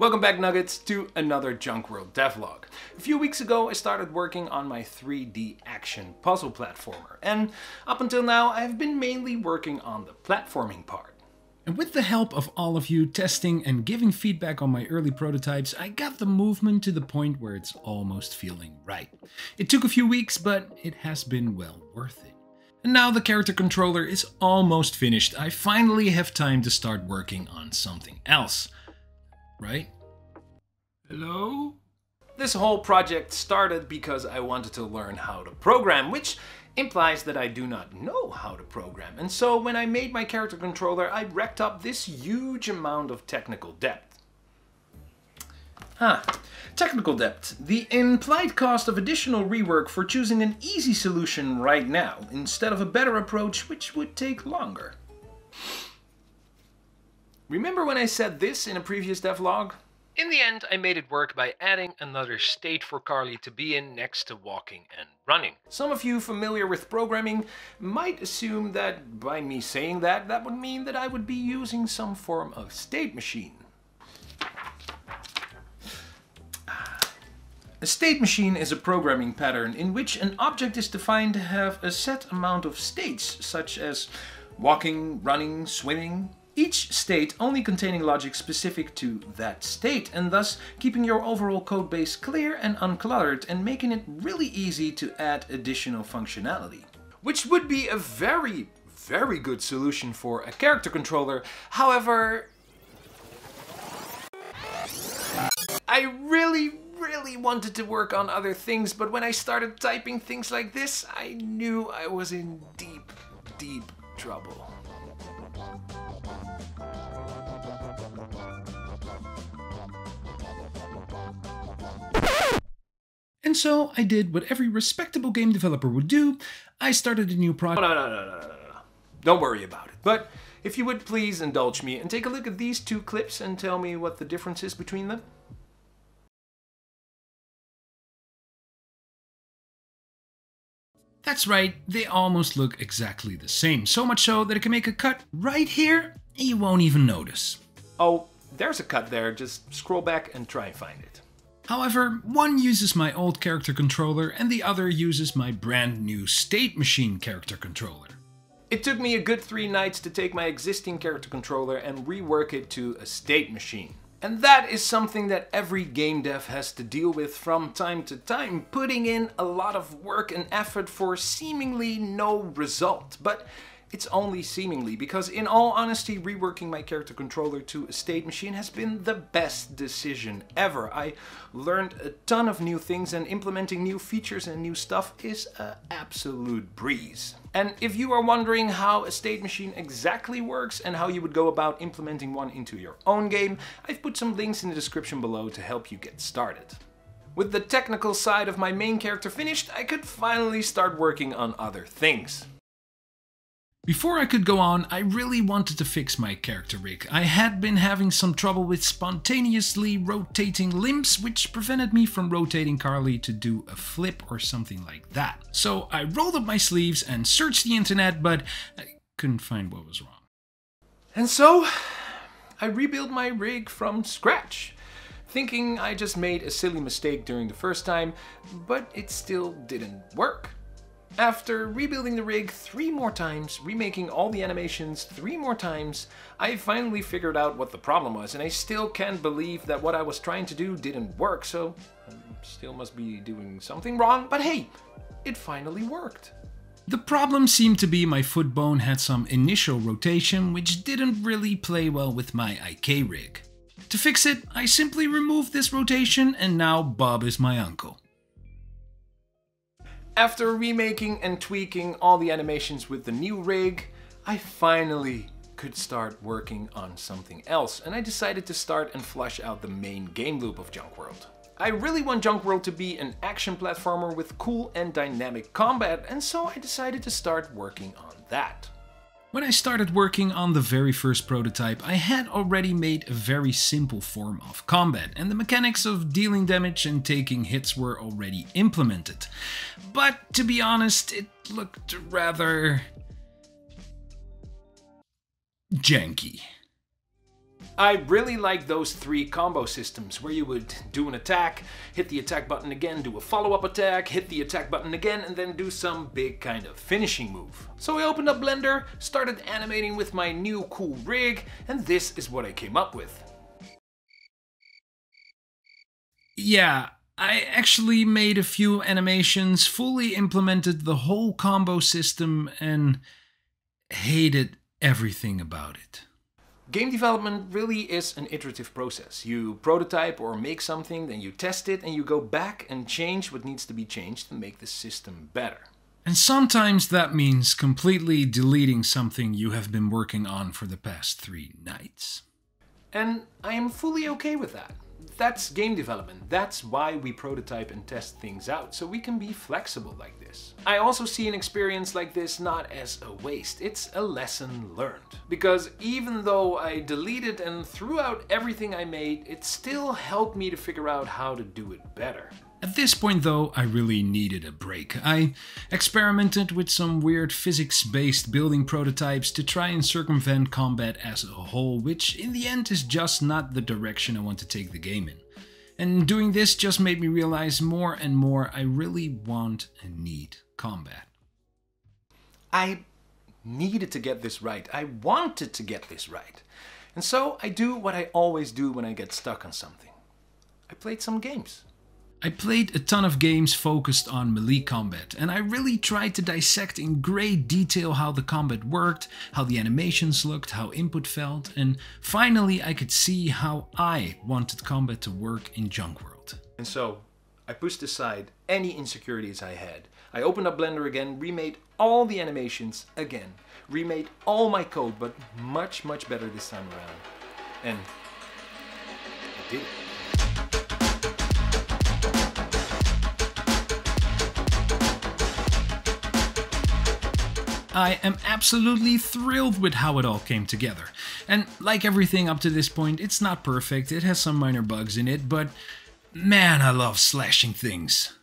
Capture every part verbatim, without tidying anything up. Welcome back, Nuggets, to another Junkworld devlog. A few weeks ago I started working on my three D action puzzle platformer, and up until now I've been mainly working on the platforming part. And with the help of all of you testing and giving feedback on my early prototypes, I got the movement to the point where it's almost feeling right. It took a few weeks, but it has been well worth it. And now the character controller is almost finished. I finally have time to start working on something else. Right? Hello? This whole project started because I wanted to learn how to program, which implies that I do not know how to program. And so when I made my character controller, I racked up this huge amount of technical debt. Huh. Technical debt. The implied cost of additional rework for choosing an easy solution right now, instead of a better approach which would take longer. Remember when I said this in a previous devlog? In the end, I made it work by adding another state for Carly to be in next to walking and running. Some of you familiar with programming might assume that by me saying that, that would mean that I would be using some form of state machine. A state machine is a programming pattern in which an object is defined to have a set amount of states, such as walking, running, swimming. Each state only containing logic specific to that state, and thus keeping your overall code base clear and uncluttered and making it really easy to add additional functionality. Which would be a very, very good solution for a character controller. However, I really, really wanted to work on other things, but when I started typing things like this, I knew I was in deep, deep trouble. And so I did what every respectable game developer would do. I started a new project. No, no, no, no, no, no. Don't worry about it. But if you would please indulge me and take a look at these two clips and tell me what the difference is between them. That's right, they almost look exactly the same. So much so that I can make a cut right here and you won't even notice. Oh, there's a cut there. Just scroll back and try and find it. However, one uses my old character controller and the other uses my brand new state machine character controller. It took me a good three nights to take my existing character controller and rework it to a state machine. And that is something that every game dev has to deal with from time to time, putting in a lot of work and effort for seemingly no result. But it's only seemingly, because in all honesty, reworking my character controller to a state machine has been the best decision ever. I learned a ton of new things, and implementing new features and new stuff is an absolute breeze. And if you are wondering how a state machine exactly works and how you would go about implementing one into your own game, I've put some links in the description below to help you get started. With the technical side of my main character finished, I could finally start working on other things. Before I could go on, I really wanted to fix my character rig. I had been having some trouble with spontaneously rotating limbs, which prevented me from rotating Carly to do a flip or something like that. So I rolled up my sleeves and searched the internet, but I couldn't find what was wrong. And so I rebuilt my rig from scratch, thinking I just made a silly mistake during the first time, but it still didn't work. After rebuilding the rig three more times, remaking all the animations three more times, I finally figured out what the problem was, and I still can't believe that what I was trying to do didn't work, so I still must be doing something wrong, but hey, it finally worked. The problem seemed to be my foot bone had some initial rotation, which didn't really play well with my I K rig. To fix it, I simply removed this rotation, and now Bob is my uncle. After remaking and tweaking all the animations with the new rig, I finally could start working on something else, and I decided to start and flush out the main game loop of Junkworld. I really want Junkworld to be an action platformer with cool and dynamic combat, and so I decided to start working on that. When I started working on the very first prototype, I had already made a very simple form of combat, and the mechanics of dealing damage and taking hits were already implemented. But to be honest, it looked rather janky. I really like those three combo systems where you would do an attack, hit the attack button again, do a follow-up attack, hit the attack button again, and then do some big kind of finishing move. So I opened up Blender, started animating with my new cool rig, and this is what I came up with. Yeah, I actually made a few animations, fully implemented the whole combo system, and hated everything about it. Game development really is an iterative process. You prototype or make something, then you test it, and you go back and change what needs to be changed to make the system better. And sometimes that means completely deleting something you have been working on for the past three nights. And I am fully okay with that. That's game development. That's why we prototype and test things out, so we can be flexible like this. I also see an experience like this not as a waste, it's a lesson learned. Because even though I deleted and threw out everything I made, it still helped me to figure out how to do it better. At this point though, I really needed a break. I experimented with some weird physics-based building prototypes to try and circumvent combat as a whole, which in the end is just not the direction I want to take the game in. And doing this just made me realize more and more I really want and need combat. I needed to get this right. I wanted to get this right. And so I do what I always do when I get stuck on something. I played some games. I played a ton of games focused on melee combat, and I really tried to dissect in great detail how the combat worked, how the animations looked, how input felt, and finally I could see how I wanted combat to work in Junkworld. And so I pushed aside any insecurities I had. I opened up Blender again, remade all the animations again, remade all my code, but much, much better this time around. And I did it. I am absolutely thrilled with how it all came together. And like everything up to this point, it's not perfect, it has some minor bugs in it, but man, I love slashing things.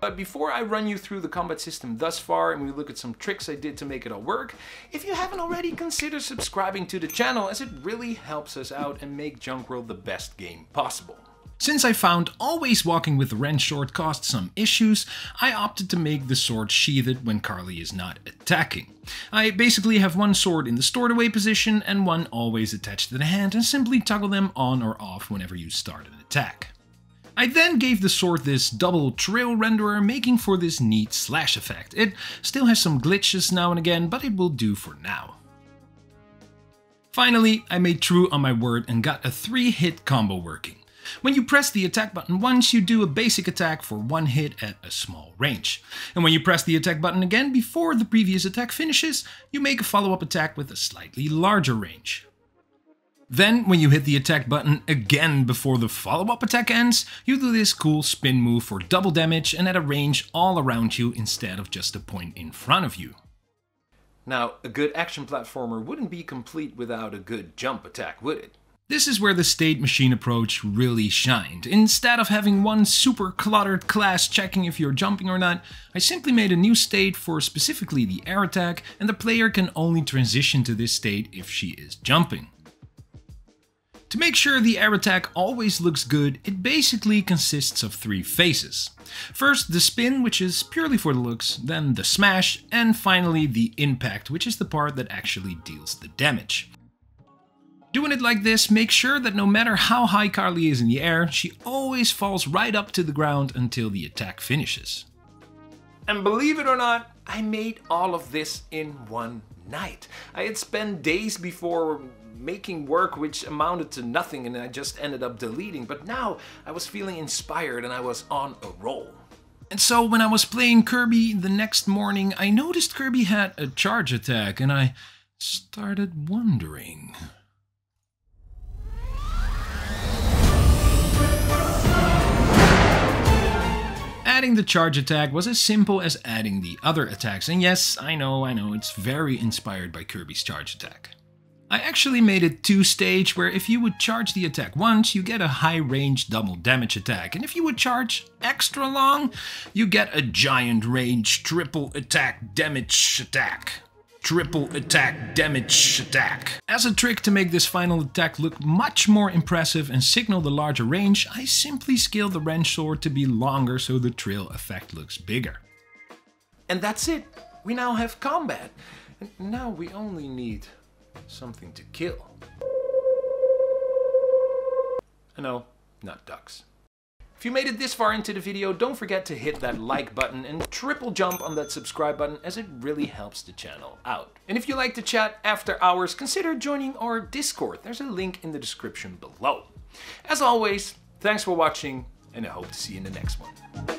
But before I run you through the combat system thus far and we look at some tricks I did to make it all work, if you haven't already, consider subscribing to the channel as it really helps us out and make Junkworld the best game possible. Since I found always walking with the wrench sword caused some issues, I opted to make the sword sheathed when Carly is not attacking. I basically have one sword in the stored away position and one always attached to the hand, and simply toggle them on or off whenever you start an attack. I then gave the sword this double trail renderer, making for this neat slash effect. It still has some glitches now and again, but it will do for now. Finally, I made true on my word and got a three hit combo working. When you press the attack button once, you do a basic attack for one hit at a small range. And when you press the attack button again before the previous attack finishes, you make a follow-up attack with a slightly larger range. Then, when you hit the attack button again before the follow-up attack ends, you do this cool spin move for double damage and at a range all around you instead of just a point in front of you. Now, a good action platformer wouldn't be complete without a good jump attack, would it? This is where the state machine approach really shined. Instead of having one super cluttered class checking if you're jumping or not, I simply made a new state for specifically the air attack, and the player can only transition to this state if she is jumping. To make sure the air attack always looks good, it basically consists of three phases. First the spin, which is purely for the looks, then the smash, and finally the impact, which is the part that actually deals the damage. Doing it like this, make sure that no matter how high Carly is in the air, she always falls right up to the ground until the attack finishes. And believe it or not, I made all of this in one night. I had spent days before making work which amounted to nothing and I just ended up deleting, but now I was feeling inspired and I was on a roll. And so when I was playing Kirby the next morning, I noticed Kirby had a charge attack and I started wondering. Adding the charge attack was as simple as adding the other attacks, and yes, I know, I know, it's very inspired by Kirby's charge attack. I actually made it two-stage, where if you would charge the attack once, you get a high-range double damage attack, and if you would charge extra long, you get a giant range triple attack damage attack. Triple attack, damage attack. As a trick to make this final attack look much more impressive and signal the larger range, I simply scale the wrench sword to be longer so the trail effect looks bigger. And that's it. We now have combat. And now we only need something to kill. No, not ducks. If you made it this far into the video, don't forget to hit that like button and triple jump on that subscribe button, as it really helps the channel out. And if you like to chat after hours, consider joining our Discord. There's a link in the description below. As always, thanks for watching, and I hope to see you in the next one.